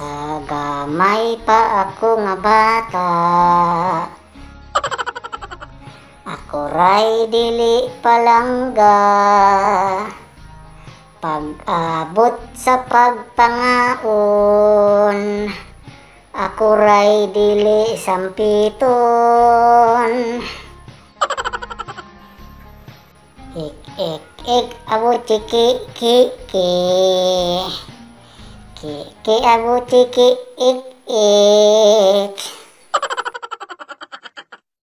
Sagamay pa ako nga bata, ako ray dili palangga. Pag-abot sa pagpangaon, ako ray dili sampiton. Ik abot ki abu tiki ik.